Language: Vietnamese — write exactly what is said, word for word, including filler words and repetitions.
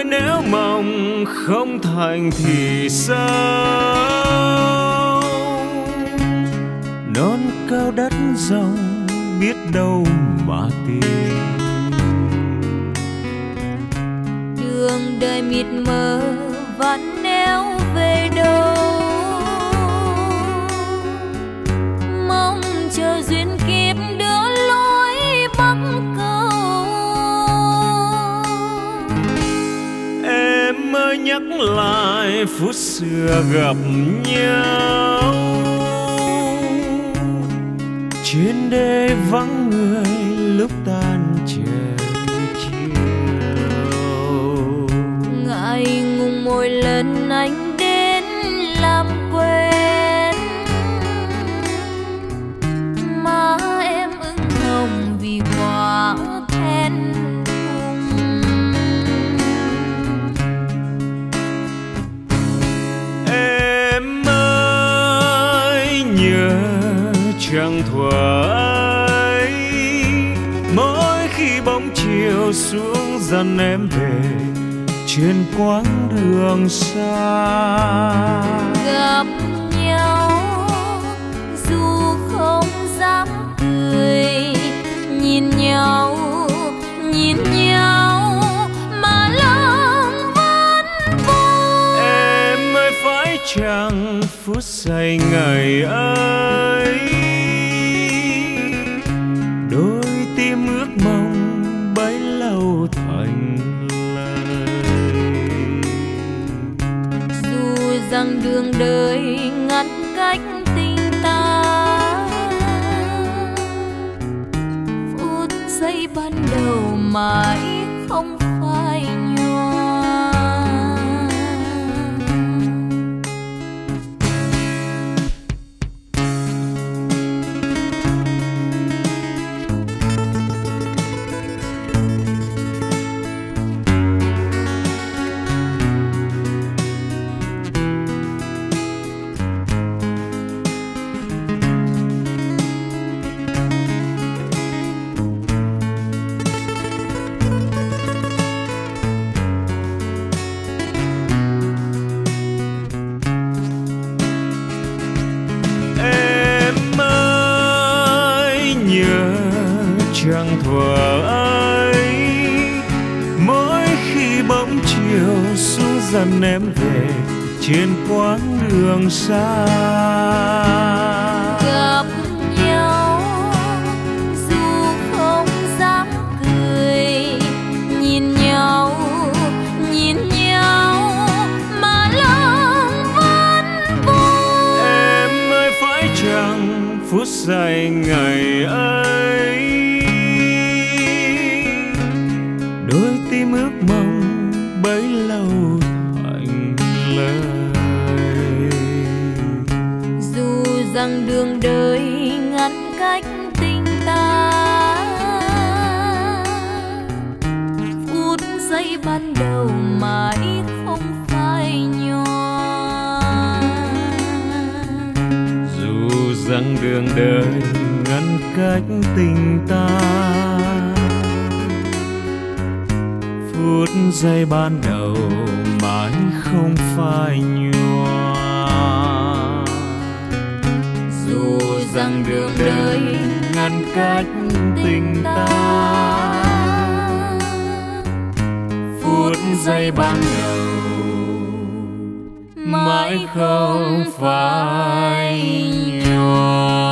thôi, nếu mong không thành thì sao? Non cao đất rộng biết đâu mà tìm. Đường đời mịt mờ vẫn néo về đâu, mong chờ duyên kiếp đưa lối bắc cầu. Em ơi nhắc lại phút xưa gặp nhau, trên đê vắng người lúc tan trời. Anh ngùng mỗi lần anh đến làm quen, má em ửng hồng vì quá thẹn thùng. Em ơi nhớ trăng thuở ấy, mỗi khi bóng chiều xuống dần em về trên quãng đường xa. Gặp nhau dù không dám cười, nhìn nhau nhìn nhau mà lòng vẫn vui. Em ơi phải chăng phút giây ngày ấy đôi tim ước mong bấy lâu thành rằng đường đời ngăn cách tình ta. Phút giây ban đầu mãi không phai nhòa. Dần em về trên quãng đường xa. Gặp nhau dù không dám cười, nhìn nhau nhìn nhau mà lòng vẫn vui. Em ơi phải chăng phút giây ngày ấy đôi tim ước mong bấy lâu. Dù rằng đường đời ngăn cách tình ta, phút giây ban đầu mãi không phai nhòa. Dù rằng đường đời ngăn cách tình ta, phút giây ban đầu mãi không phai nhòa. Dù rằng đường đời ngăn cách tình ta, phút giây ban đầu mãi không phai nhòa.